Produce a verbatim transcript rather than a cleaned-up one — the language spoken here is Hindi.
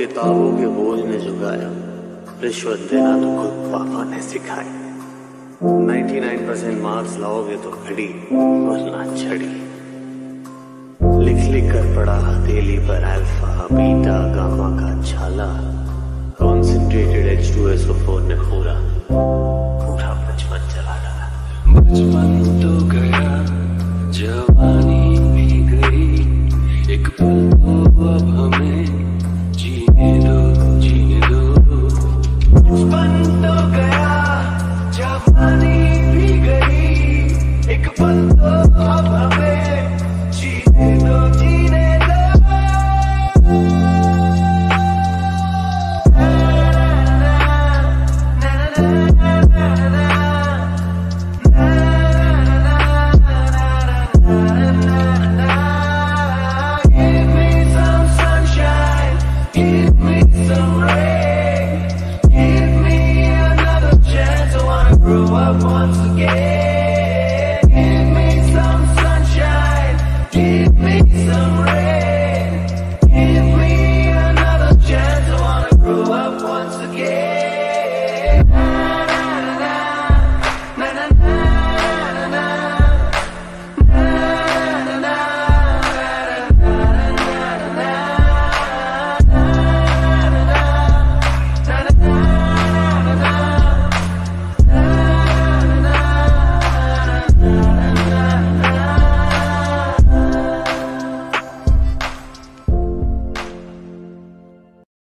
किताबों के बोझ ने झुकाया, रिश्वत देना तो खुद पापा ने सिखाया। निन्यानवे परसेंट मार्क्स लाओगे तो घड़ी वरना छड़ी। लिख लिख कर पड़ा हथेली पर अल्फा बीटा गामा का छाला। Concentrated H two S O four ने पूरा पूरा बचपन चला डाला। बचपन तो